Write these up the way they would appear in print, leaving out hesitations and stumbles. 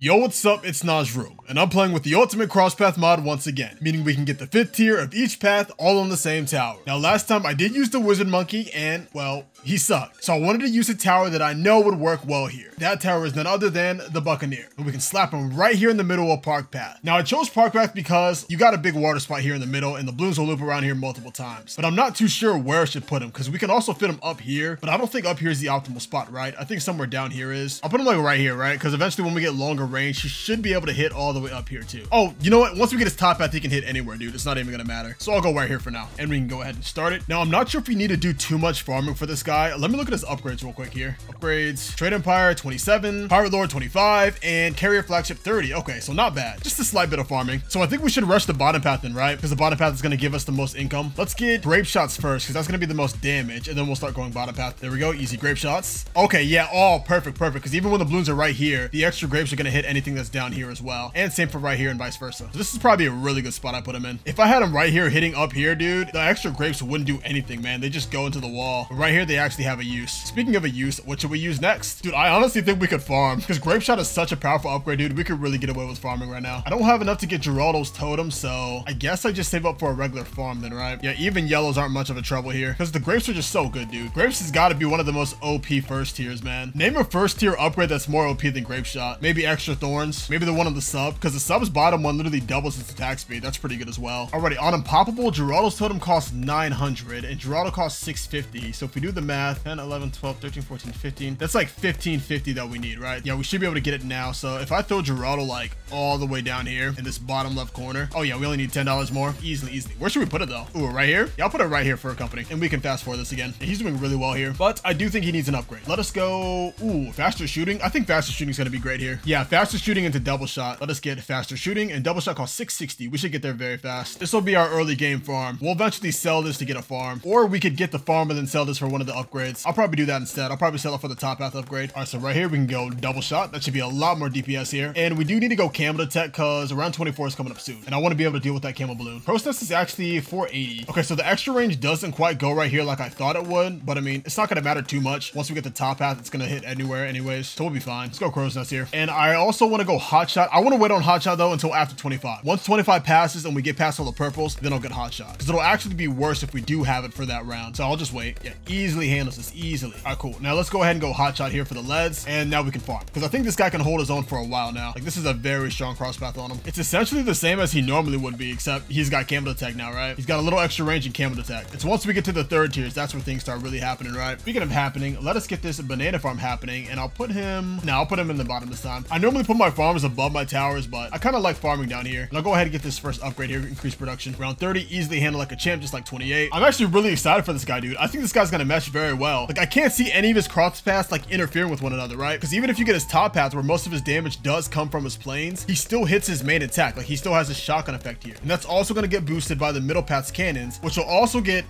Yo, what's up? It's Najroom, and I'm playing with the ultimate cross path mod once again, meaning we can get the 5th tier of each path all on the same tower. Now last time I did use the wizard monkey and, well, he sucked. So I wanted to use a tower that I know would work well here. That tower is none other than the buccaneer, and we can slap him right here in the middle of park path. Now I chose park path because you got a big water spot here in the middle and the balloons will loop around here multiple times. But I'm not too sure where I should put him because we can also fit him up here, but I don't think up here is the optimal spot, right? I think somewhere down here is. I'll put him like right here, right? Because eventually when we get longer range, he should be able to hit all the way up here too. Oh, you know what? Once we get his top path, he can hit anywhere, dude. It's not even gonna matter. So I'll go right here for now, and we can go ahead and start it. Now, I'm not sure if we need to do too much farming for this guy. Let me look at his upgrades real quick here. Upgrades, trade empire, 27, pirate lord, 25, and carrier flagship, 30. Okay, so not bad. Just a slight bit of farming. So I think we should rush the bottom path then, right? Because the bottom path is gonna give us the most income. Let's get grape shots first, because that's gonna be the most damage, and then we'll start going bottom path. There we go, easy grape shots. Okay, yeah, oh, perfect, perfect. Because even when the balloons are right here, the extra grapes are gonna hit anything that's down here as well, and same for right here and vice versa. So this is probably a really good spot I put him in. If I had him right here hitting up here, dude, the extra grapes wouldn't do anything, man. They just go into the wall. But right here they actually have a use. Speaking of a use, what should we use next, dude? I honestly think we could farm because grape shot is such a powerful upgrade, dude. We could really get away with farming right now. I don't have enough to get Geraldo's totem, so I guess I just save up for a regular farm then, right? Yeah, even yellows aren't much of a trouble here because the grapes are just so good, dude. Grapes has got to be one of the most OP first tiers, man. Name a first tier upgrade that's more OP than grape shot. Maybe extra thorns, maybe the one on the sub, because the sub's bottom one literally doubles its attack speed. That's pretty good as well. Alrighty, on unpoppable, Geraldo's totem costs 900 and Geraldo costs 650. So if we do the math, 10, 11, 12, 13, 14, 15, that's like 1550 that we need, right? Yeah, we should be able to get it now. So if I throw Geraldo like all the way down here in this bottom left corner, oh yeah, we only need $10 more. Easily, easily. Where should we put it though? Ooh, right here? Yeah, I'll put it right here for a company and we can fast forward this again. And he's doing really well here, but I do think he needs an upgrade. Let us go. Ooh, faster shooting. I think faster shooting is going to be great here. Yeah, faster shooting into double shot. Let us get faster shooting, and double shot costs 660. We should get there very fast. This will be our early game farm. We'll eventually sell this to get a farm, or we could get the farm and then sell this for one of the upgrades. I'll probably do that instead. I'll probably sell it for the top path upgrade. All right, so right here we can go double shot. That should be a lot more DPS here, and we do need to go camo detect because around 24 is coming up soon, and I want to be able to deal with that camo balloon. Crow's nest is actually 480. Okay, so the extra range doesn't quite go right here like I thought it would, but I mean it's not going to matter too much. Once we get the top path, it's going to hit anywhere anyways, so we'll be fine. Let's go crow's nest here, and I also want to go hotshot. I want to wait on hotshot though until after 25. Once 25 passes and we get past all the purples, then I'll get hotshot because it'll actually be worse if we do have it for that round. So I'll just wait. Yeah, easily handles this easily. All right, cool. Now let's go ahead and go hotshot here for the leads, and now we can farm because I think this guy can hold his own for a while now. Like this is a very strong cross path on him. It's essentially the same as he normally would be, except he's got camo detect now, right? He's got a little extra range in camo detect. It's once we get to the 3rd tiers that's where things start really happening, right? Speaking of happening, let us get this banana farm happening, and I'll put him. Now I'll put him in the bottom this time. I normally put my farms above my towers, but I kind of like farming down here. And I'll go ahead and get this first upgrade here, increase production. Round 30, easily handle like a champ, just like 28. I'm actually really excited for this guy, dude. I think this guy's gonna mesh very well. Like I can't see any of his cross paths like interfering with one another, right? Because even if you get his top path where most of his damage does come from his planes, he still hits his main attack. Like he still has a shotgun effect here. And that's also gonna get boosted by the middle path's cannons, which will also get,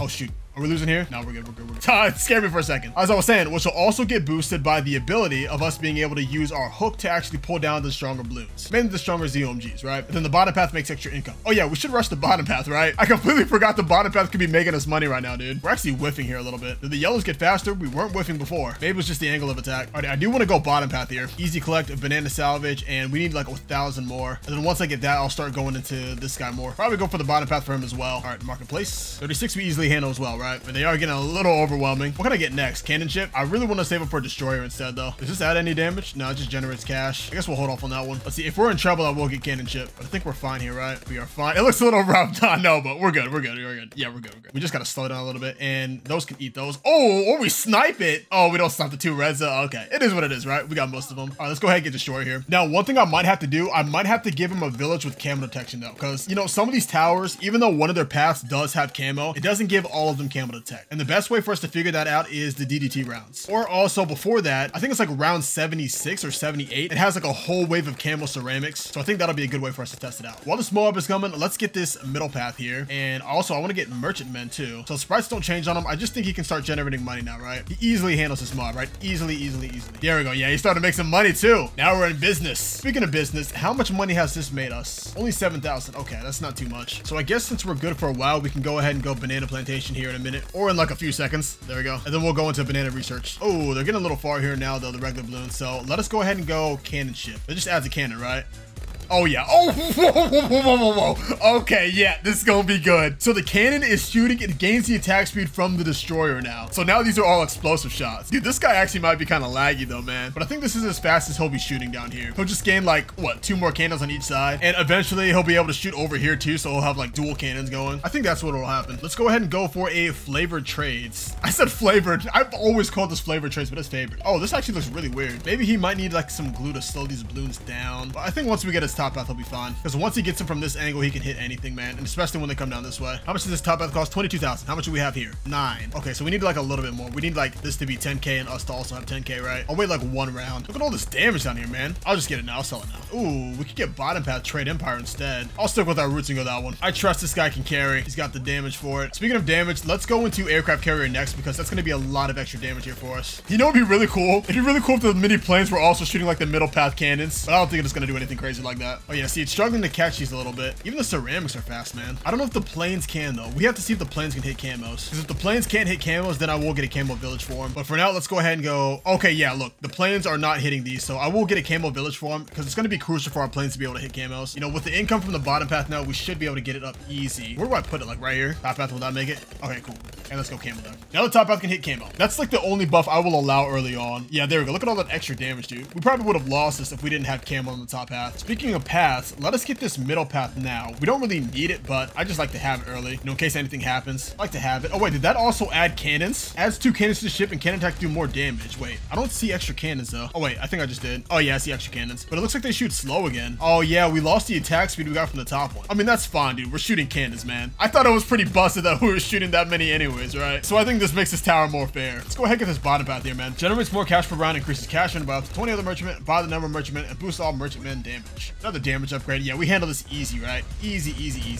oh shoot. Are we losing here? No, we're good, we're good, we're good. It scared me for a second. As I was saying, which will also get boosted by the ability of us being able to use our hook to actually pull down the stronger balloons. Mainly the stronger ZOMGs, right? And then the bottom path makes extra income. Oh yeah, we should rush the bottom path, right? I completely forgot the bottom path could be making us money right now, dude. We're actually whiffing here a little bit. Did the yellows get faster? We weren't whiffing before. Maybe it was just the angle of attack. All right, I do want to go bottom path here. Easy collect, a banana salvage, and we need like 1,000 more. And then once I get that, I'll start going into this guy more. Probably go for the bottom path for him as well. All right, marketplace. 36 we easily handle as well, right? But they are getting a little overwhelming. What can I get next? Cannon ship? I really want to save up for a destroyer instead though. Does this add any damage? No, it just generates cash. I guess we'll hold off on that one. Let's see. If we're in trouble, I will get cannon ship. But I think we're fine here, right? We are fine. It looks a little rough. I know, but we're good. We're good. We're good. Yeah, we're good. We're good. We just got to slow down a little bit, and those can eat those. Oh, or we snipe it. Oh, we don't stop the 2 reds. Okay. It is what it is, right? We got most of them. All right, let's go ahead and get destroyer here. Now, one thing I might have to do, I might have to give him a village with camo detection though, because you know, some of these towers, even though one of their paths does have camo, it doesn't give all of them camo detect, and the best way for us to figure that out is the DDT rounds, or also before that I think it's like round 76 or 78 it has like a whole wave of camo ceramics, so I think that'll be a good way for us to test it out. While this mob is coming, let's get this middle path here, and also I want to get merchant men too, so sprites don't change on him. I just think he can start generating money now, right? He easily handles this mob, right? Easily. There we go. Yeah, he started to make some money too. Now we're in business. Speaking of business, how much money has this made us? Only 7,000. Okay, that's not too much. So I guess since we're good for a while, we can go ahead and go banana plantation here in a minute, or in like a few seconds. There we go. And then we'll go into banana research. Oh, they're getting a little far here now though, the regular balloon. So let us go ahead and go cannon ship. It just adds a cannon, right? Oh yeah. Oh, whoa. Okay, yeah, this is gonna be good. So the cannon is shooting. It gains the attack speed from the destroyer now. So now these are all explosive shots. Dude, this guy actually might be kind of laggy though, man. But I think this is as fast as he'll be shooting down here. He'll just gain like, what, 2 more cannons on each side. And eventually he'll be able to shoot over here too. So he'll have like dual cannons going. I think that's what will happen. Let's go ahead and go for a flavored trades. I said flavored. I've always called this flavored trades, but it's favored. Oh, this actually looks really weird. Maybe he might need like some glue to slow these balloons down. But I think once we get his top path will be fine, because once he gets him from this angle he can hit anything, man, and especially when they come down this way. How much does this top path cost? 22,000. How much do we have here? 9. Okay, so we need like a little bit more. We need like this to be 10k and us to also have 10k, right? I'll wait like 1 round. Look at all this damage down here, man. I'll just get it now. I'll sell it now. Ooh, we could get bottom path trade empire instead. I'll stick with our roots and go that one. I trust this guy can carry. He's got the damage for it. Speaking of damage, let's go into aircraft carrier next, because that's going to be a lot of extra damage here for us. You know, it'd be really cool. It'd be really cool if the mini planes were also shooting like the middle path cannons, but I don't think it's going to do anything crazy like that. Oh yeah, see, it's struggling to catch these a little bit. Even the ceramics are fast, man. I don't know if the planes can though. We have to see if the planes can hit camos, because if the planes can't hit camos, then I will get a camo village for him. But for now, let's go ahead and go. Okay, yeah, look, the planes are not hitting these, so I will get a camo village for him, because it's going to be crucial for our planes to be able to hit camos. You know, with the income from the bottom path now, we should be able to get it up easy. Where do I put it? Like right here? Top path will not make it. Okay, cool. And let's go camo there. Now the top path can hit camo. That's like the only buff I will allow early on. Yeah, there we go. Look at all that extra damage, dude. We probably would have lost this if we didn't have camo on the top path. Speaking paths, let us get this middle path now. We don't really need it, but I just like to have it early, you know, in case anything happens. I like to have it. Oh wait, did that also add cannons? Adds 2 cannons to the ship and cannon attack do more damage. Wait, I don't see extra cannons though. Oh wait, I think I just did. Oh yeah, I see extra cannons, but it looks like they shoot slow again. Oh yeah, we lost the attack speed we got from the top one. I mean, that's fine, dude. We're shooting cannons, man. I thought it was pretty busted that we were shooting that many anyways, right? So I think this makes this tower more fair. Let's go ahead and get this bottom path here, man. Generates more cash per round, increases cash in about 20 other merchant men, by the number of merchant men, and boosts all merchant men damage. Another damage upgrade. Yeah, we handle this easy, right? Easy.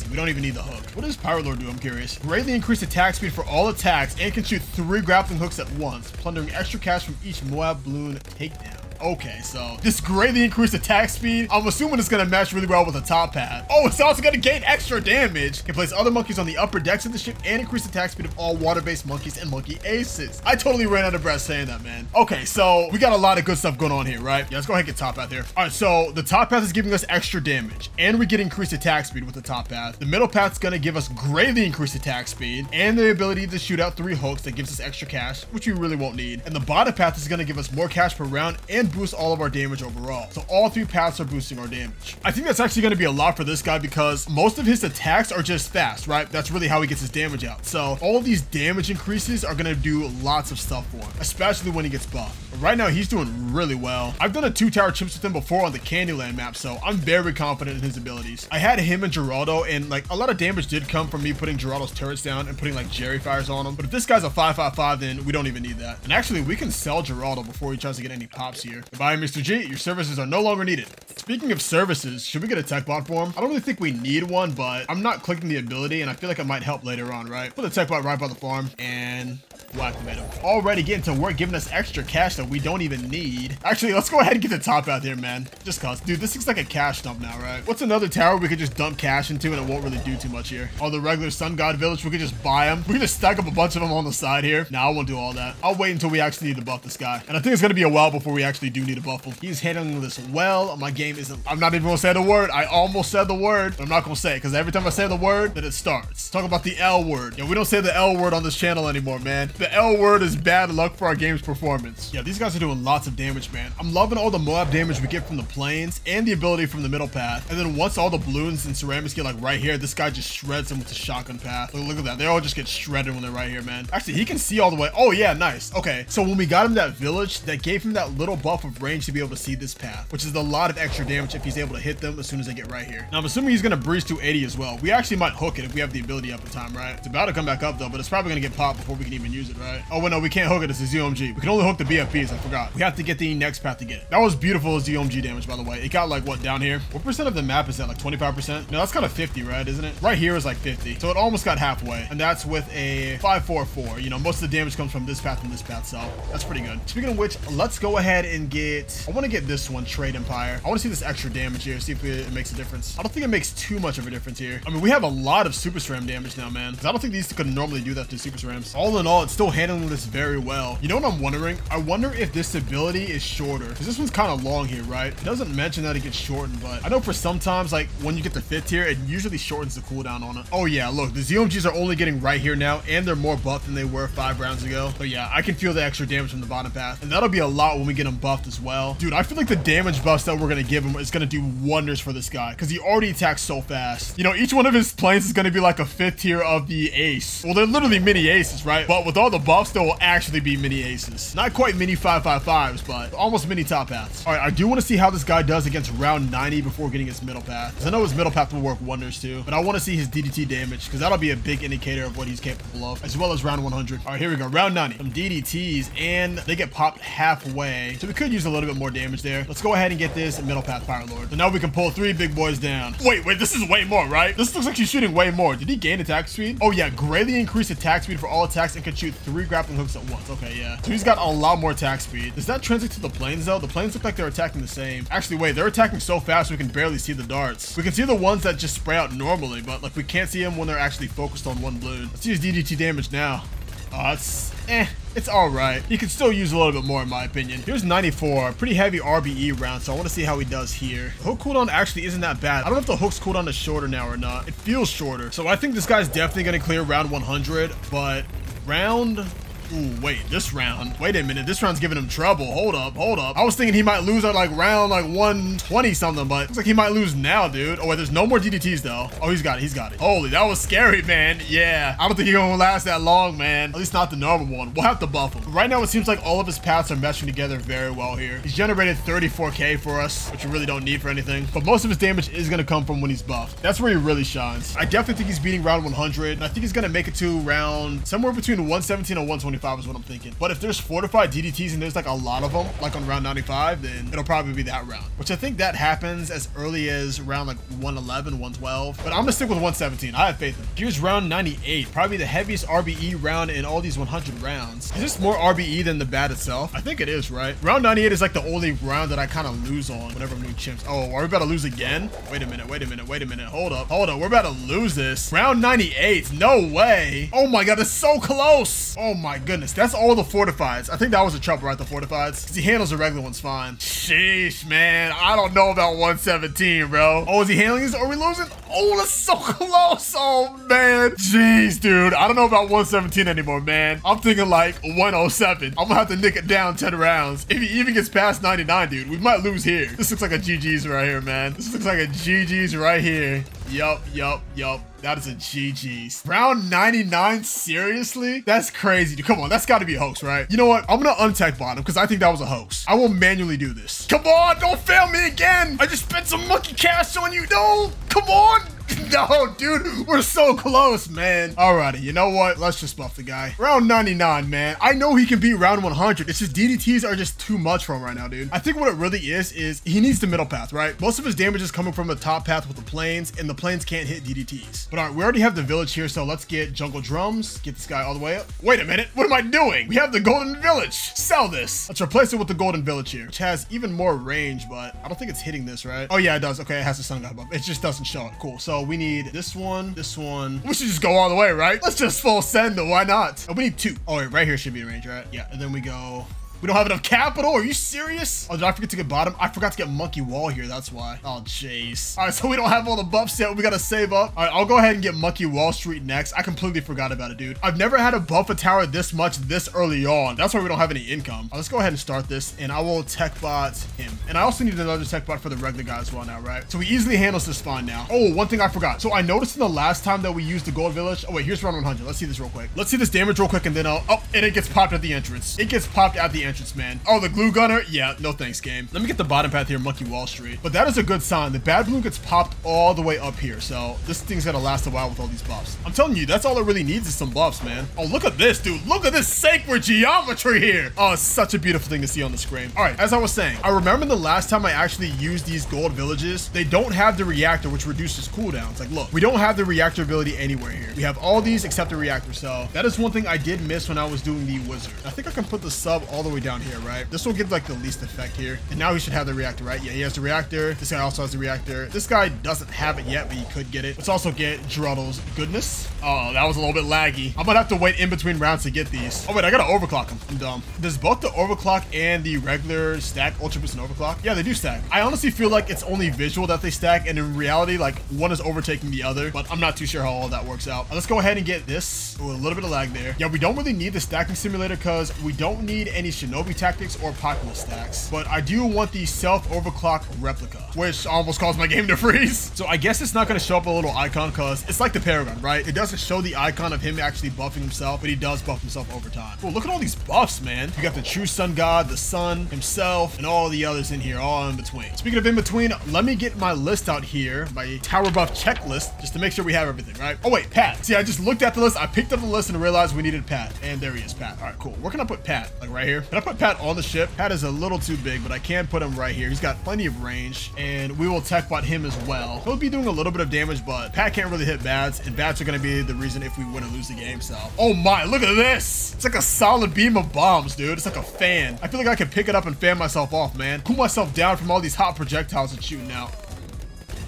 We don't even need the hook. What does Power Lord do? I'm curious. Greatly increased attack speed for all attacks and can shoot 3 grappling hooks at once, plundering extra cash from each Moab balloon takedown. Okay, so this greatly increased attack speed, I'm assuming it's going to match really well with the top path. Oh, it's also going to gain extra damage. Can place other monkeys on the upper decks of the ship and increase attack speed of all water-based monkeys and monkey aces. I totally ran out of breath saying that, man. Okay, so we got a lot of good stuff going on here, right? Yeah, let's go ahead and get top path here. All right, so the top path is giving us extra damage and we get increased attack speed with the top path. The middle path's going to give us greatly increased attack speed and the ability to shoot out 3 hooks that gives us extra cash, which we really won't need. And the bottom path is going to give us more cash per round and boost all of our damage overall. So all 3 paths are boosting our damage. I think that's actually going to be a lot for this guy because most of his attacks are just fast, right? That's really how he gets his damage out. So all of these damage increases are going to do lots of stuff for him, especially when he gets buffed. But right now he's doing really well. I've done a 2-tower chimps with him before on the Candyland map, so I'm very confident in his abilities. I had him and Geraldo, and like a lot of damage did come from me putting Geraldo's turrets down and putting like Jerry fires on him. But if this guy's a 5/5/5, then we don't even need that. And actually we can sell Geraldo before he tries to get any pops here. Goodbye, Mr. G. Your services are no longer needed. Speaking of services, should we get a tech bot for him? I don't really think we need one, but I'm not clicking the ability, and I feel like it might help later on, right? Put the tech bot right by the farm, and we'll activate him. Already getting to work, giving us extra cash that we don't even need. Actually, let's go ahead and get the top out there, man. Just cause. Dude, this looks like a cash dump now, right? What's another tower we could just dump cash into, and it won't really do too much here? Oh, the regular sun god village, we could just buy them. We could just stack up a bunch of them on the side here. Nah, I won't do all that. I'll wait until we actually need to buff this guy. And I think it's gonna be a while before we actually do need a buff. He's handling this well. My game isn't. I'm not even gonna say the word. I almost said the word, but I'm not gonna say it, because every time I say the word, then it starts. Talk about the L word. Yeah, we don't say the L word on this channel anymore, man. The L word is bad luck for our game's performance. Yeah, these guys are doing lots of damage, man. I'm loving all the Moab damage we get from the planes and the ability from the middle path. And then once all the balloons and ceramics get like right here, this guy just shreds them with the shotgun path. Look at that. They all just get shredded when they're right here, man. Actually, he can see all the way. Oh yeah, nice. Okay, so when we got him that village, that gave him that little buff of range to be able to see this path, which is a lot of extra damage if he's able to hit them as soon as they get right here. Now I'm assuming he's gonna breeze to 80 as well. We actually might hook it if we have the ability up in time, right? It's about to come back up though, but it's probably gonna get popped before we can even use use it, right? Oh, wait, no, we can't hook it. It's a ZOMG. We can only hook the BFPs. I forgot. We have to get the next path to get it. That was beautiful as ZOMG damage, by the way. It got like, what, down here? What percent of the map is that? Like 25%? No, that's kind of 50, right? Isn't it? Right here is like 50. So it almost got halfway. And that's with a 544. You know, most of the damage comes from this path and this path. So that's pretty good. Speaking of which, let's go ahead and get... I want to get this one, Trade Empire. I want to see this extra damage here. See if it makes a difference. I don't think it makes too much of a difference here. I mean, we have a lot of super SRAM damage now, man. Because I don't think these could normally do that to super SRAMs. All in all, it's still handling this very well. You know what I'm wondering? I wonder if this ability is shorter. Because this one's kind of long here, right? It doesn't mention that it gets shortened, but I know for sometimes, like when you get the fifth tier, it usually shortens the cooldown on it. Oh yeah, look, the ZOMGs are only getting right here now, and they're more buffed than they were 5 rounds ago. So yeah, I can feel the extra damage from the bottom path. And that'll be a lot when we get them buffed as well. Dude, I feel like the damage buffs that we're going to give him is going to do wonders for this guy. Because he already attacks so fast. You know, each one of his planes is going to be like a fifth tier of the ace. Well, they're literally mini aces, right? But with all the buffs, they will actually be mini aces. Not quite mini 555s, but almost mini top paths. All right, I do want to see how this guy does against round 90 before getting his middle path. Because I know his middle path will work wonders too. But I want to see his DDT damage because that'll be a big indicator of what he's capable of, as well as round 100. All right, here we go. Round 90. Some DDTs, and they get popped halfway. So we could use a little bit more damage there. Let's go ahead and get this middle path Pirate Lord. So now we can pull 3 big boys down. Wait, this is way more, right? This looks like she's shooting way more. Did he gain attack speed? Oh yeah, greatly increased attack speed for all attacks and can shoot 3 grappling hooks at once. Okay, yeah. So he's got a lot more attack speed. Does that translate to the planes though? The planes look like they're attacking the same. Actually, wait, they're attacking so fast we can barely see the darts. We can see the ones that just spray out normally, but like we can't see them when they're actually focused on one balloon. Let's use DDT damage now. Oh, that's it's all right. He can still use a little bit more in my opinion. Here's 94, pretty heavy RBE round, so I want to see how he does here. The hook cooldown actually isn't that bad. I don't know if the hook's cooldown is shorter now or not. It feels shorter. So I think this guy's definitely going to clear round 100, but round... Ooh, wait, this round. Wait a minute. This round's giving him trouble. Hold up. I was thinking he might lose at like round like 120 something, but looks like he might lose now, dude. Oh, wait, there's no more DDTs though. Oh, he's got it. Holy, that was scary, man. Yeah. I don't think he's gonna last that long, man. At least not the normal one. We'll have to buff him. Right now, it seems like all of his paths are meshing together very well here. He's generated 34k for us, which we really don't need for anything. But most of his damage is gonna come from when he's buffed. That's where he really shines. I definitely think he's beating round 100, and I think he's gonna make it to round somewhere between 117 and 125. Is what I'm thinking. But if there's fortified DDTs and there's like a lot of them, like on round 95, then it'll probably be that round, which I think that happens as early as round like 111, 112. But I'm gonna stick with 117. I have faith in it. Here's round 98, probably the heaviest RBE round in all these 100 rounds. Is this more RBE than the bat itself? I think it is, right? Round 98 is like the only round that I kind of lose on whenever I'm doing chimps. Oh, are we about to lose again? Wait a minute. Hold up. We're about to lose this. Round 98. No way. Oh my God, it's so close. Oh my God. Goodness, that's all the fortifieds. I think that was the trouble, right? The fortifieds, because he handles the regular ones fine. Sheesh, man, I don't know about 117, bro. Oh, is he handling this? Are we losing? Oh, that's so close. Oh man, jeez, dude, I don't know about 117 anymore, man. I'm thinking like 107. I'm gonna have to nick it down 10 rounds. If he even gets past 99, dude, we might lose here. This looks like a GG's right here, man. This looks like a GG's right here. Yup. That is a GG's. Round 99, seriously? That's crazy. Dude, come on, that's gotta be a hoax, right? You know what? I'm gonna untech bot him because I think that was a hoax. I will manually do this. Come on, don't fail me again. I just spent some monkey cash on you. No, come on. No, dude, we're so close, man. Alrighty, you know what? Let's just buff the guy. Round 99, man. I know he can beat round 100. It's just DDTs are just too much for him right now, dude. I think what it really is he needs the middle path, right? Most of his damage is coming from the top path with the planes, and the planes can't hit DDTs. But all right, we already have the village here, so let's get jungle drums. Get this guy all the way up. Wait a minute. What am I doing? We have the golden village. Sell this. Let's replace it with the golden village here, which has even more range, but I don't think it's hitting this, right? Oh, yeah, it does. Okay, it has the sun god buff. It just doesn't show it. Cool. So we need this one. We should just go all the way, right? Let's just full send them. Why not? Oh, we need 2. Oh, wait, right here should be a range, right? Yeah. And then we go... We don't have enough capital. Are you serious? Oh, did I forget to get bottom? I forgot to get monkey wall here. That's why. Oh, jeez. All right, so we don't have all the buffs yet. We got to save up. All right, I'll go ahead and get monkey wall street next. I completely forgot about it, dude. I've never had to buff a tower this much this early on. That's why we don't have any income. Right, let's go ahead and start this, and I will tech bot him. And I also need another tech bot for the regular guy as well now, right? So he easily handles this spawn now. Oh, one thing I forgot. So I noticed in the last time that we used the gold village. Oh, wait, here's round 100. Let's see this real quick. Let's see this damage real quick, and then I'll... Oh, and it gets popped at the entrance. mansions, man. Oh, the glue gunner? Yeah, no thanks, game. Let me get the bottom path here, Monkey Wall Street. But that is a good sign. The bad balloon gets popped all the way up here, so this thing's gonna last a while with all these buffs. I'm telling you, that's all it really needs is some buffs, man. Oh, look at this, dude. Look at this sacred geometry here. Oh, it's such a beautiful thing to see on the screen. All right, as I was saying, I remember the last time I actually used these gold villages, they don't have the reactor, which reduces cooldowns. Like, look, we don't have the reactor ability anywhere here. We have all these except the reactor, so that is one thing I did miss when I was doing the wizard. I think I can put the sub all the way down here, right? This will give like the least effect here. And now he should have the reactor, right? Yeah, he has the reactor. This guy also has the reactor. This guy doesn't have it yet, but he could get it. Let's also get Geraldo's goodness. Oh, that was a little bit laggy. I'm gonna have to wait in between rounds to get these. Oh wait, I gotta overclock them. I'm dumb. Does both the overclock and the regular stack ultra boost and overclock? Yeah, they do stack. I honestly feel like it's only visual that they stack, and in reality, like one is overtaking the other, but I'm not too sure how all that works out. Let's go ahead and get this. Ooh, a little bit of lag there. Yeah, we don't really need the stacking simulator because we don't need any shinobi tactics or popular stacks, but I do want the self overclock replica, which almost caused my game to freeze. So I guess it's not going to show up a little icon because it's like the Paragon, right? It doesn't show the icon of him actually buffing himself, but he does buff himself over time. Well, look at all these buffs, man. You got the true sun god, the sun himself, and all the others in here, all in between. Speaking of in between, let me get my list out here, my tower buff checklist, just to make sure we have everything, right? Oh wait, Pat. See, I just looked at the list. I picked up the list and realized we needed Pat, and there he is, Pat. All right, cool. Where can I put Pat? Like right here? Can I put Pat on the ship? Pat is a little too big, but I can put him right here. He's got plenty of range, and we will tech bot him as well. He'll be doing a little bit of damage, but Pat can't really hit bats, and bats are going to be the reason if we win or lose the game. So, oh my, look at this. It's like a solid beam of bombs, dude. It's like a fan. I feel like I can pick it up and fan myself off, man. Cool myself down from all these hot projectiles and shooting out.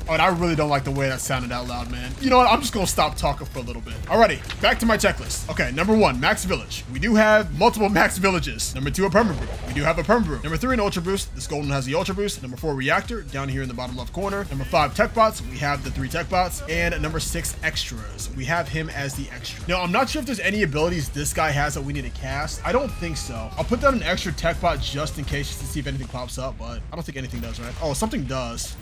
Oh, and I really don't like the way that sounded out loud, man. You know what? I'm just going to stop talking for a little bit. Alrighty, back to my checklist. Okay, number one, max village. We do have multiple max villages. Number two, a permabrew. We do have a permabrew. Number three, an ultra boost. This golden has the ultra boost. Number four, reactor, down here in the bottom left corner. Number five, tech bots. We have the three tech bots. And number six, extras. We have him as the extra. Now, I'm not sure if there's any abilities this guy has that we need to cast. I don't think so. I'll put down an extra tech bot just in case, just to see if anything pops up, but I don't think anything does, right? Oh, something does.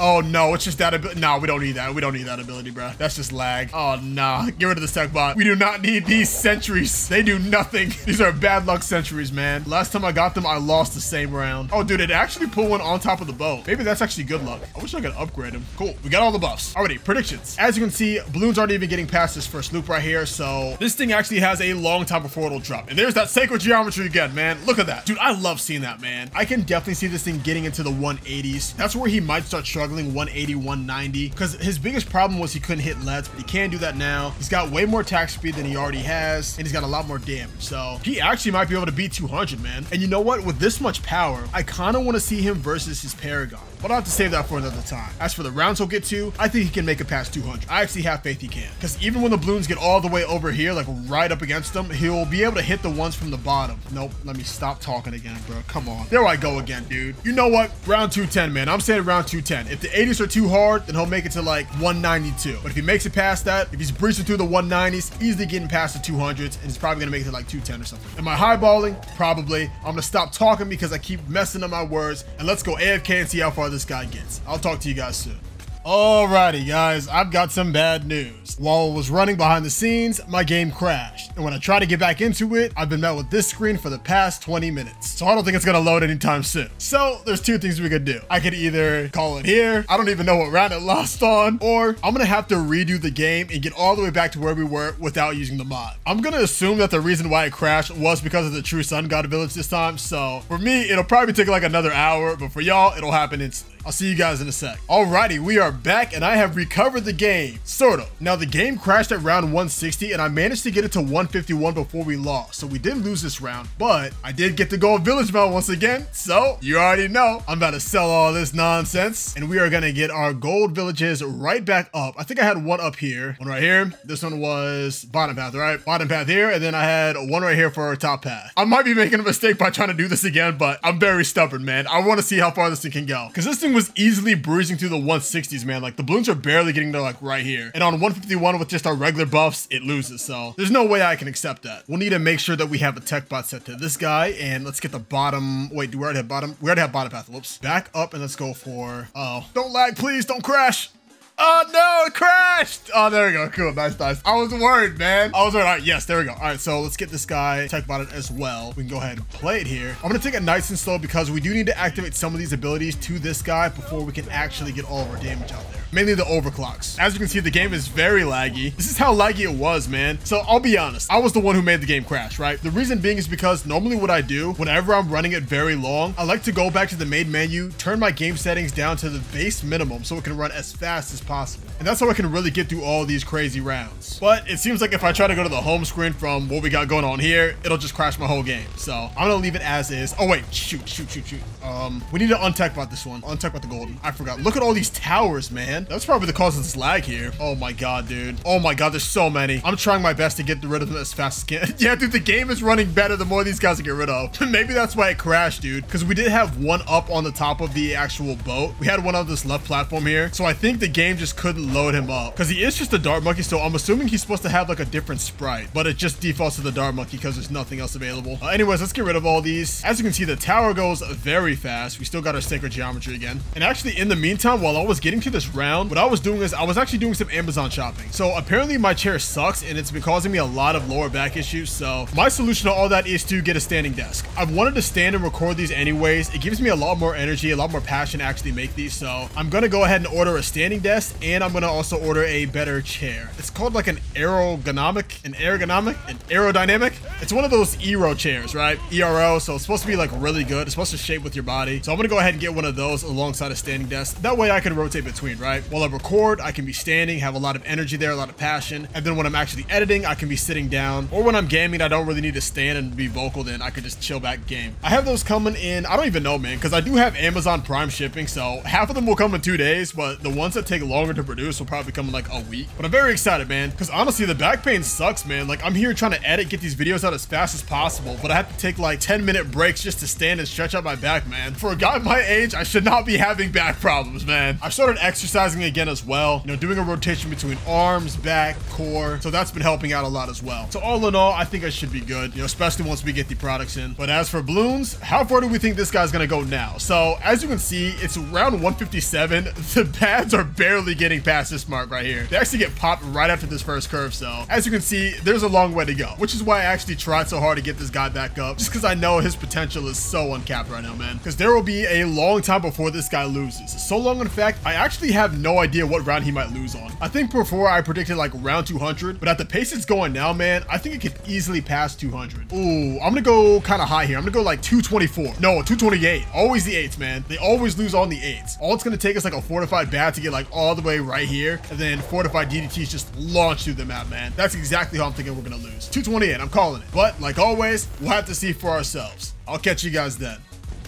Oh, no, it's just that ability. No, we don't need that. We don't need that ability, bro. That's just lag. Oh, nah. Get rid of this tech bot. We do not need these sentries. They do nothing. These are bad luck sentries, man. Last time I got them, I lost the same round. Oh, dude, it actually pulled one on top of the boat. Maybe that's actually good luck. I wish I could upgrade them. Cool. We got all the buffs. Alrighty, predictions. As you can see, balloons aren't even getting past this first loop right here, so this thing actually has a long time before it'll drop. And there's that sacred geometry again, man. Look at that. Dude, I love seeing that, man. I can definitely see this thing getting into the 180s. That's where he might start struggling. 180, 190, because his biggest problem was he couldn't hit LEDs, but he can do that now. He's got way more attack speed than he already has, and he's got a lot more damage, so he actually might be able to beat 200, man. And you know what? With this much power, I kind of want to see him versus his Paragon, but I'll have to save that for another time. As for the rounds he'll get to, I think he can make it past 200. I actually have faith he can, because even when the balloons get all the way over here, like right up against him, he'll be able to hit the ones from the bottom. Nope, let me stop talking again, bro. Come on. There I go again, dude. You know what? Round 210, man. I'm saying round 210. If the 80s are too hard, then he'll make it to like 192. But if he makes it past that, if he's breaching through the 190s, easily getting past the 200s, and he's probably going to make it to like 210 or something. Am I highballing? Probably. I'm going to stop talking because I keep messing up my words, and let's go AFK and see how far this guy gets. I'll talk to you guys soon. Alrighty guys, I've got some bad news. While I was running behind the scenes, my game crashed. And when I try to get back into it, I've been met with this screen for the past 20 minutes. So I don't think it's gonna load anytime soon. So there's two things we could do. I could either call it here, I don't even know what round it lost on, or I'm gonna have to redo the game and get all the way back to where we were without using the mod. I'm gonna assume that the reason why it crashed was because of the true sun god village this time. So for me, it'll probably take like another hour, but for y'all, it'll happen instantly. I'll see you guys in a sec. Alrighty, we are back and I have recovered the game, sort of. Now the game crashed at round 160 and I managed to get it to 151 before we lost. So we didn't lose this round, but I did get the gold village mount once again. So you already know I'm about to sell all this nonsense and we are gonna get our gold villages right back up. I think I had one up here, one right here. This one was bottom path, right? Bottom path here. And then I had one right here for our top path. I might be making a mistake by trying to do this again, but I'm very stubborn, man. I want to see how far this thing can go because this thing was easily bruising through the 160s, man. Like the balloons are barely getting to like right here, and on 151 with just our regular buffs it loses, so there's no way I can accept that. We'll need to make sure that we have a tech bot set to this guy, and let's get the bottom. Wait, do we already have bottom? We already have bottom path. Whoops. Back up and let's go for, oh, don't lag please, don't crash. Oh no, it crashed. Oh, there we go. Cool. Nice, nice. I was worried, man. I was worried. All right, yes, there we go. All right, so let's get this guy tech botted as well. We can go ahead and play it here. I'm going to take it nice and slow because we do need to activate some of these abilities to this guy before we can actually get all of our damage out there. Mainly the overclocks. As you can see, the game is very laggy. This is how laggy it was, man. So I'll be honest. I was the one who made the game crash, right? The reason being is because normally what I do whenever I'm running it very long, I like to go back to the main menu, turn my game settings down to the base minimum so it can run as fast as possible. And that's how I can really get through all these crazy rounds. But it seems like if I try to go to the home screen from what we got going on here, it'll just crash my whole game. So I'm going to leave it as is. Oh, wait. Shoot. We need to untech bot this one. Untech bot the golden. I forgot. Look at all these towers, man. That's probably the cause of this lag here. Oh my God, dude. Oh my God. There's so many. I'm trying my best to get rid of them as fast as I can. Yeah, dude, the game is running better the more these guys I get rid of. Maybe that's why it crashed, dude, because we did have one up on the top of the actual boat. We had one on this left platform here. So I think the game just couldn't load him up because he is just a dart monkey. So I'm assuming he's supposed to have like a different sprite, but it just defaults to the dart monkey because there's nothing else available. Anyways, let's get rid of all these. As you can see, the tower goes very fast. We still got our sacred geometry again. And actually, in the meantime, while I was getting to this round, what I was doing is I was actually doing some Amazon shopping. So apparently my chair sucks and it's been causing me a lot of lower back issues. So my solution to all that is to get a standing desk. I've wanted to stand and record these anyways. It gives me a lot more energy, a lot more passion to actually make these. So I'm going to go ahead and order a standing desk, and I'm going to also order a better chair. It's called like an aerodynamic. It's one of those Eero chairs, right? ERO. So it's supposed to be like really good. It's supposed to shape with your body. So I'm going to go ahead and get one of those alongside a standing desk. That way I can rotate between, right? While I record, I can be standing, have a lot of energy there, a lot of passion. And then when I'm actually editing, I can be sitting down, or when I'm gaming, I don't really need to stand and be vocal. Then I could just chill back game. I have those coming in. I don't even know, man, because I do have Amazon Prime shipping. So half of them will come in 2 days, but the ones that take longer to produce will probably come in like a week. But I'm very excited, man, because honestly, the back pain sucks, man. Like I'm here trying to edit, get these videos out as fast as possible, but I have to take like 10-minute breaks just to stand and stretch out my back, man. For a guy my age, I should not be having back problems, man. I've started exercising again as well, you know, doing a rotation between arms, back, core. So that's been helping out a lot as well. So all in all, I think I should be good, you know, especially once we get the products in. But as for balloons, how far do we think this guy's gonna go now? So as you can see, it's round 157. The pads are barely getting past this mark right here. They actually get popped right after this first curve. So as you can see, there's a long way to go, which is why I actually tried so hard to get this guy back up, just because I know his potential is so uncapped right now, man, because there will be a long time before this guy loses. So long, in fact, I actually have no idea what round he might lose on. I think before I predicted like round 200, but at the pace it's going now, man, I think it could easily pass 200. Ooh, I'm gonna go kind of high here. I'm gonna go like 224. No, 228. Always the eights, man. They always lose on the eights. All it's gonna take is like a fortified bat to get like all the way right here, and then fortified DDTs just launch through the map, man. That's exactly how I'm thinking we're gonna lose. 228, I'm calling it. But like always, we'll have to see for ourselves. I'll catch you guys then.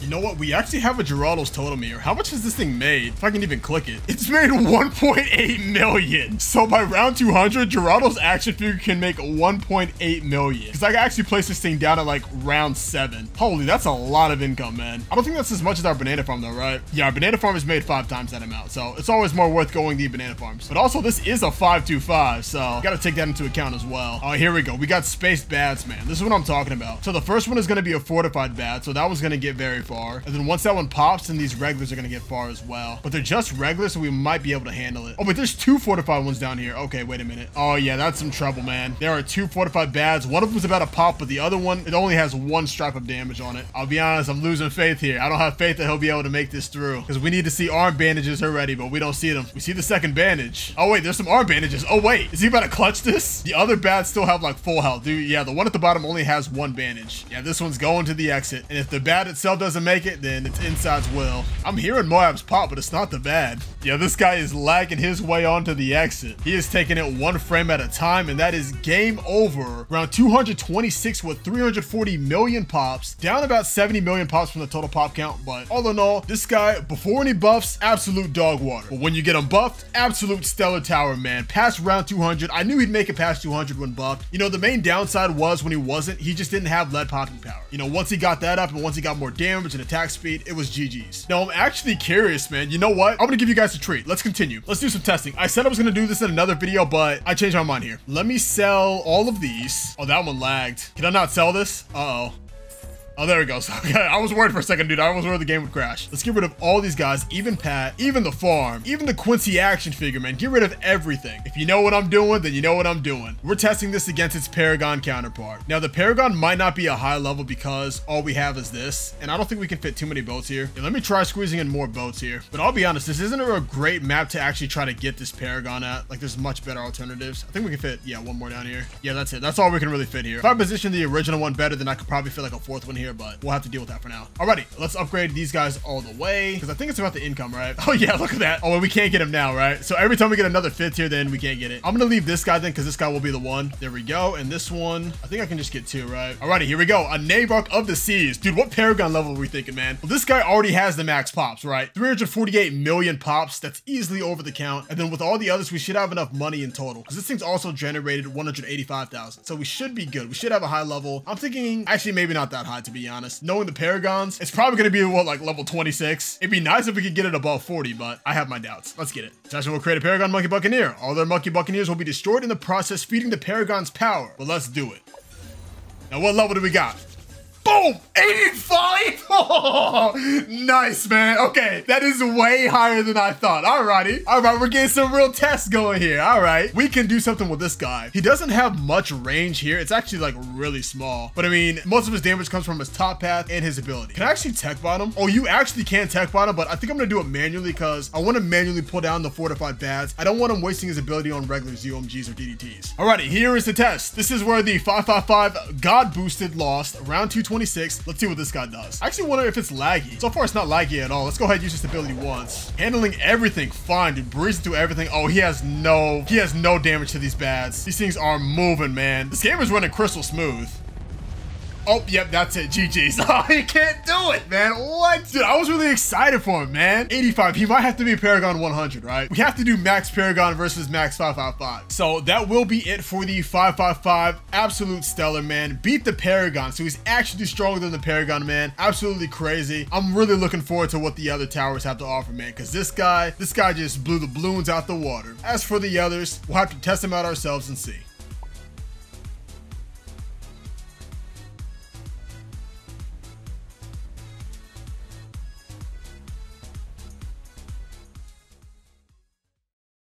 You know what? We actually have a Geraldo's totem here. How much has this thing made? If I can even click it. It's made 1.8 million. So by round 200, Geraldo's action figure can make 1.8 million. Because I can actually place this thing down at like round 7. Holy, that's a lot of income, man. I don't think that's as much as our banana farm though, right? Yeah, our banana farm is made 5 times that amount. So it's always more worth going the banana farms. But also this is a 525. So got to take that into account as well. All right, here we go. We got spaced bats, man. This is what I'm talking about. So the first one is going to be a fortified bat. So that one's going to get very far, and then once that one pops, then these regulars are gonna get far as well, but they're just regular, so we might be able to handle it. Oh, but there's 2 fortified ones down here. Okay, wait a minute. Oh yeah, that's some trouble, man. There are 2 fortified bads. One of them's about to pop, but the other one, it only has 1 stripe of damage on it. I'll be honest, I'm losing faith here. I don't have faith that he'll be able to make this through, because we need to see arm bandages already, but we don't see them. We see the second bandage. Oh wait, there's some arm bandages. Oh wait, is he about to clutch this? The other bats still have like full health, dude. Yeah, the one at the bottom only has 1 bandage. Yeah, this one's going to the exit, and if the bat itself doesn't make it, then it's inside's will. I'm hearing Moab's pop, but it's not the bad. Yeah, this guy is lagging his way onto the exit. He is taking it 1 frame at a time, and that is game over. Round 226 with 340 million pops, down about 70 million pops from the total pop count. But all in all, this guy, before any buffs, absolute dog water. But when you get him buffed, absolute stellar tower, man. Past round 200, I knew he'd make it past 200 when buffed. You know, the main downside was when he wasn't, he just didn't have lead popping power. You know, once he got that up and once he got more damage and attack speed, it was GG's. Now I'm actually curious, man. You know what? I'm gonna give you guys a treat. Let's continue. Let's do some testing. I said I was gonna do this in another video, but I changed my mind here. Let me sell all of these. Oh, that one lagged. Can I not sell this? Uh-oh. Oh, there it goes. Okay, I was worried for a second, dude. I was worried the game would crash. Let's get rid of all these guys, even Pat, even the farm, even the Quincy action figure, man. Get rid of everything. If you know what I'm doing, then you know what I'm doing. We're testing this against its Paragon counterpart. Now, the Paragon might not be a high level because all we have is this, and I don't think we can fit too many boats here. Yeah, let me try squeezing in more boats here. But I'll be honest, this isn't a great map to actually try to get this Paragon at. Like, there's much better alternatives. I think we can fit, yeah, one more down here. Yeah, that's it. That's all we can really fit here. If I position the original one better, then I could probably fit like a fourth one here, but we'll have to deal with that for now. Alrighty, let's upgrade these guys all the way, because I think it's about the income, right? Oh yeah, look at that. Oh, we can't get him now, right? So every time we get another fifth here, then we can't get it. I'm gonna leave this guy then, because this guy will be the one. There we go. And this one, I think I can just get two, right? Alrighty, here we go. A Navark of the Seas. Dude, what Paragon level are we thinking, man? Well, this guy already has the max pops, right? 348 million pops. That's easily over the count. And then with all the others, we should have enough money in total, because this thing's also generated 185,000. So we should be good. We should have a high level. I'm thinking, actually, maybe not that high, to be honest. Knowing the Paragons, it's probably gonna be what, like level 26. It'd be nice if we could get it above 40, but I have my doubts. Let's get it. Session will create a Paragon monkey buccaneer. All their monkey buccaneers will be destroyed in the process, feeding the Paragon's power. But let's do it. Now, what level do we got? Boom! 85! Oh, nice, man. Okay, that is way higher than I thought. Alrighty. Alright, we're getting some real tests going here. Alright. We can do something with this guy. He doesn't have much range here. It's actually like really small. But I mean, most of his damage comes from his top path and his ability. Can I actually tech bot him? Oh, you actually can tech bot him, but I think I'm gonna do it manually because I want to manually pull down the fortified paths. I don't want him wasting his ability on regular ZOMGs or DDTs. Alrighty, here is the test. This is where the 555 God boosted lost round 226. Let's see what this guy does. I actually wonder if it's laggy. So far, it's not laggy at all. Let's go ahead and use this ability once. Handling everything fine, dude. Breezing through everything. Oh, he has no damage to these bads. These things are moving, man. This game is running crystal smooth. Oh, yep, that's it. GG's. Oh, he can't do it, man. What? Dude, I was really excited for him, man. 85. He might have to be Paragon 100, right? We have to do max Paragon versus max 555. So that will be it for the 555. Absolute stellar, man. Beat the Paragon. So he's actually stronger than the Paragon, man. Absolutely crazy. I'm really looking forward to what the other towers have to offer, man, because this guy just blew the balloons out the water. As for the others, we'll have to test them out ourselves and see.